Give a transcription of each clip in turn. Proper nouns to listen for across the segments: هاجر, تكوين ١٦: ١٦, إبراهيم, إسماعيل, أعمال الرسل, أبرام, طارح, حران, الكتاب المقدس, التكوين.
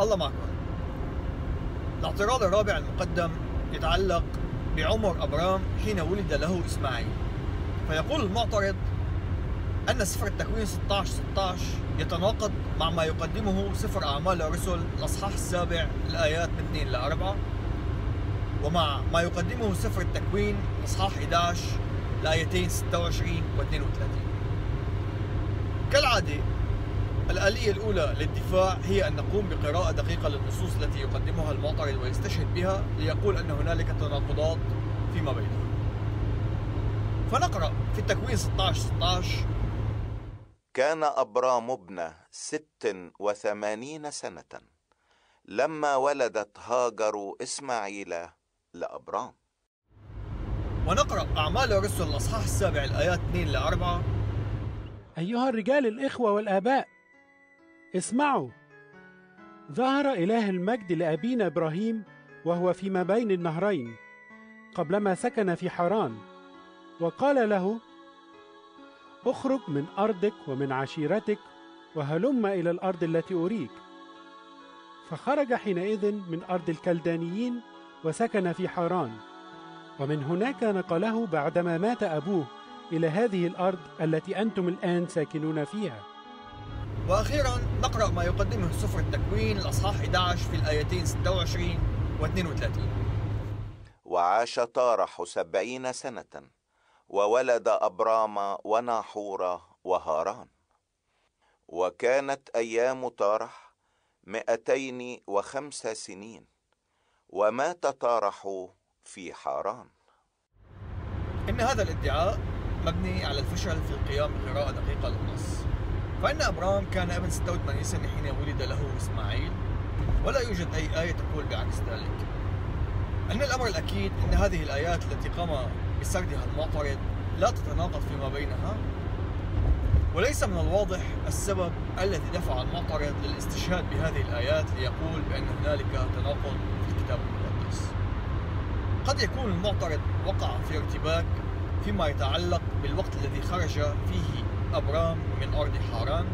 الله معكم. الاعتراض الرابع المقدم يتعلق بعمر أبرام حين ولد له إسماعيل. فيقول المعترض أن سفر التكوين 16:16 يتناقض مع ما يقدمه سفر أعمال الرسل الأصحاح 7 الآيات من 2 إلى 4، ومع ما يقدمه سفر التكوين أصحاح 11 الآيتين 26 و 32. كالعادة الآلية الأولى للدفاع هي أن نقوم بقراءة دقيقة للنصوص التي يقدمها المعترض ويستشهد بها ليقول أن هنالك تناقضات فيما بينهم. فنقرأ في التكوين 16:16: كان أبرام ابن 86 سنة لما ولدت هاجر إسماعيل لأبرام. ونقرأ أعمال الرسل الأصحاح 7 الآيات 2 إلى 4: أيها الرجال الإخوة والآباء، اسمعوا، ظهر إله المجد لأبينا إبراهيم وهو فيما بين النهرين قبلما سكن في حران، وقال له: اخرج من أرضك ومن عشيرتك وهلم إلى الأرض التي أريك. فخرج حينئذ من أرض الكلدانيين وسكن في حران، ومن هناك نقله بعدما مات أبوه إلى هذه الأرض التي أنتم الآن ساكنون فيها. وأخيرا نقرأ ما يقدمه سفر التكوين الأصحاح 11 في الآيتين 26 و 32: وعاش طارح 70 سنة وولد أبرام وناحورة وهاران. وكانت أيام طارح 205 سنين، ومات طارح في حران. إن هذا الادعاء مبني على الفشل في القيام بقراءة دقيقة للنص، فإن أبرام كان ابن 86 سنة حين ولد له إسماعيل، ولا يوجد أي آية تقول بعكس ذلك. أن الأمر الأكيد أن هذه الآيات التي قام بسردها المعترض لا تتناقض فيما بينها، وليس من الواضح السبب الذي دفع المعترض للاستشهاد بهذه الآيات ليقول بأن هنالك تناقض في الكتاب المقدس. قد يكون المعترض وقع في ارتباك فيما يتعلق بالوقت الذي خرج فيه أبرام من أرض حران،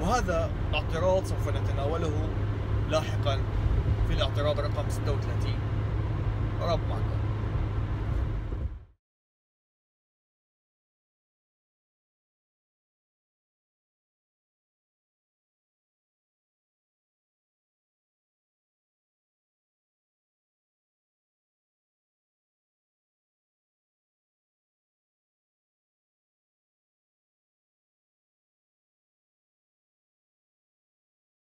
وهذا الاعتراض سوف نتناوله لاحقا في الاعتراض رقم 36. رب معكم.